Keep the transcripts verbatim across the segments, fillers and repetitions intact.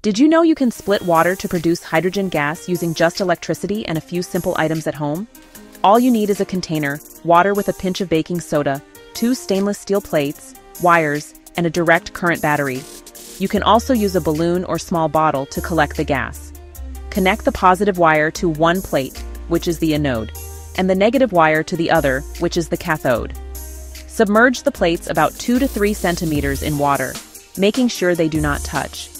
Did you know you can split water to produce hydrogen gas using just electricity and a few simple items at home? All you need is a container, water with a pinch of baking soda, two stainless steel plates, wires, and a direct current battery. You can also use a balloon or small bottle to collect the gas. Connect the positive wire to one plate, which is the anode, and the negative wire to the other, which is the cathode. Submerge the plates about two to three centimeters in water, making sure they do not touch.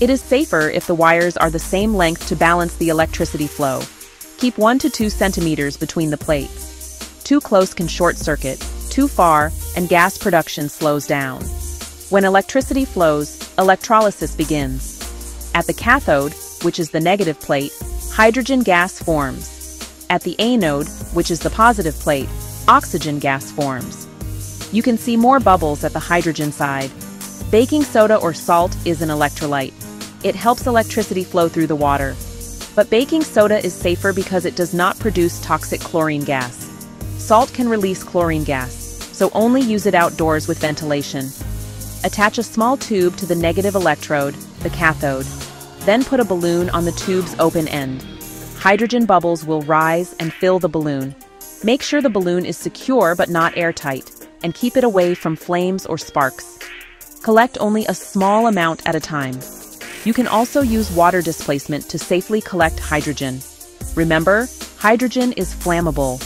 It is safer if the wires are the same length to balance the electricity flow. Keep one to two centimeters between the plates. Too close can short circuit, too far, and gas production slows down. When electricity flows, electrolysis begins. At the cathode, which is the negative plate, hydrogen gas forms. At the anode, which is the positive plate, oxygen gas forms. You can see more bubbles at the hydrogen side. Baking soda or salt is an electrolyte. It helps electricity flow through the water. But baking soda is safer because it does not produce toxic chlorine gas. Salt can release chlorine gas, so only use it outdoors with ventilation. Attach a small tube to the negative electrode, the cathode. Then put a balloon on the tube's open end. Hydrogen bubbles will rise and fill the balloon. Make sure the balloon is secure but not airtight, and keep it away from flames or sparks. Collect only a small amount at a time. You can also use water displacement to safely collect hydrogen. Remember, hydrogen is flammable.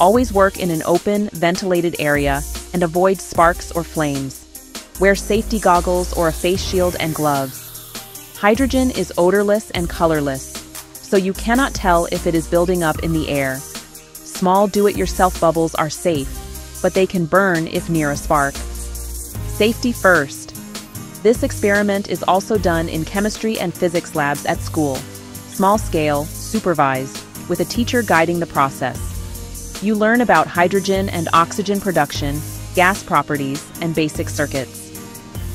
Always work in an open, ventilated area and avoid sparks or flames. Wear safety goggles or a face shield and gloves. Hydrogen is odorless and colorless, so you cannot tell if it is building up in the air. Small do-it-yourself bubbles are safe, but they can burn if near a spark. Safety first. This experiment is also done in chemistry and physics labs at school. Small scale, supervised, with a teacher guiding the process. You learn about hydrogen and oxygen production, gas properties, and basic circuits.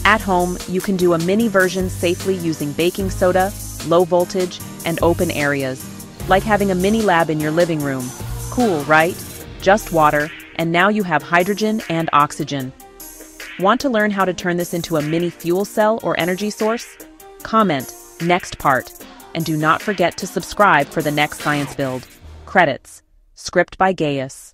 At home, you can do a mini version safely using baking soda, low voltage, and open areas. Like having a mini lab in your living room. Cool, right? Just water, and now you have hydrogen and oxygen. Want to learn how to turn this into a mini fuel cell or energy source? Comment, next part, and do not forget to subscribe for the next science build. Credits, script by Gaius.